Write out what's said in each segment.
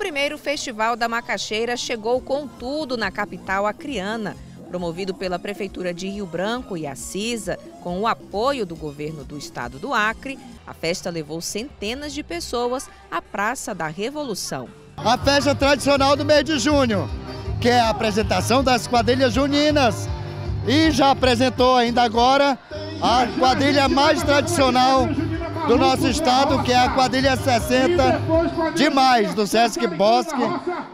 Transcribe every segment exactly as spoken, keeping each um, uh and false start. primeiro Festival da Macaxeira chegou com tudo na capital acreana. Promovido pela Prefeitura de Rio Branco e Assisa, com o apoio do governo do estado do Acre, a festa levou centenas de pessoas à Praça da Revolução. A festa tradicional do mês de junho, que é a apresentação das quadrilhas juninas. E já apresentou ainda agora a quadrilha mais tradicional do nosso estado, que é a quadrilha sessenta demais, do Sesc Bosque,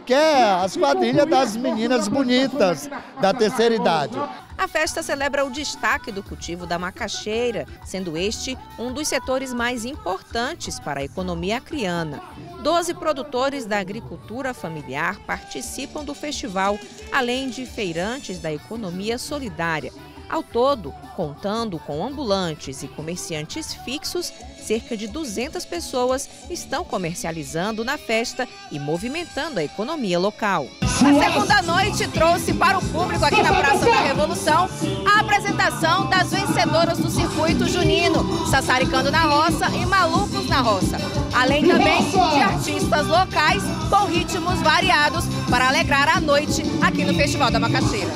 que é as quadrilhas das meninas bonitas da terceira idade. A festa celebra o destaque do cultivo da macaxeira, sendo este um dos setores mais importantes para a economia acreana. Doze produtores da agricultura familiar participam do festival, além de feirantes da economia solidária. Ao todo, contando com ambulantes e comerciantes fixos, cerca de duzentas pessoas estão comercializando na festa e movimentando a economia local. A segunda noite trouxe para o público aqui na Praça da Revolução a apresentação das vencedoras do circuito junino, Sassaricando na Roça e Malucos na Roça. Além também de artistas locais com ritmos variados para alegrar a noite aqui no Festival da Macaxeira.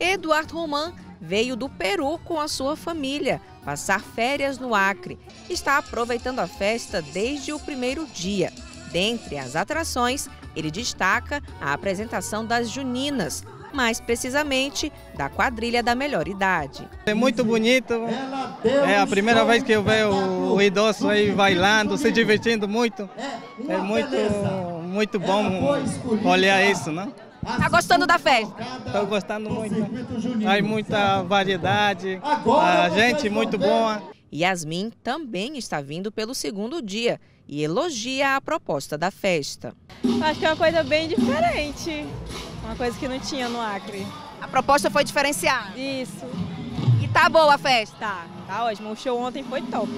Eduardo Roman veio do Peru com a sua família passar férias no Acre. Está aproveitando a festa desde o primeiro dia. Dentre as atrações, ele destaca a apresentação das juninas, mais precisamente da quadrilha da melhor idade. É muito bonito, é a primeira vez que eu vejo o idoso aí bailando, se divertindo muito. É muito, muito bom olhar isso, né? Tá gostando da festa? Estou gostando muito. Há muita variedade, a gente muito boa. Yasmin também está vindo pelo segundo dia e elogia a proposta da festa. Acho que é uma coisa bem diferente, uma coisa que não tinha no Acre. A proposta foi diferenciada? Isso. E tá boa a festa? Tá, tá ótimo. O show ontem foi top.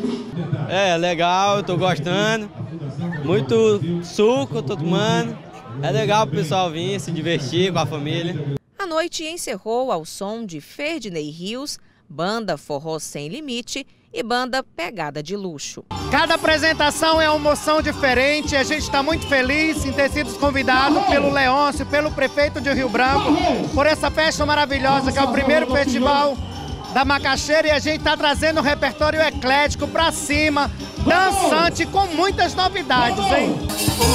É, legal, eu tô gostando. Muito suco, tô tomando. É legal pro pessoal vir se divertir com a família. A noite encerrou ao som de Ferdinei Rios, banda Forró Sem Limite e banda Pegada de Luxo. Cada apresentação é uma emoção diferente, a gente está muito feliz em ter sido convidado pelo Leôncio, pelo prefeito de Rio Branco, por essa festa maravilhosa que é o primeiro festival da Macaxeira, e a gente está trazendo um repertório eclético para cima, dançante, com muitas novidades, hein?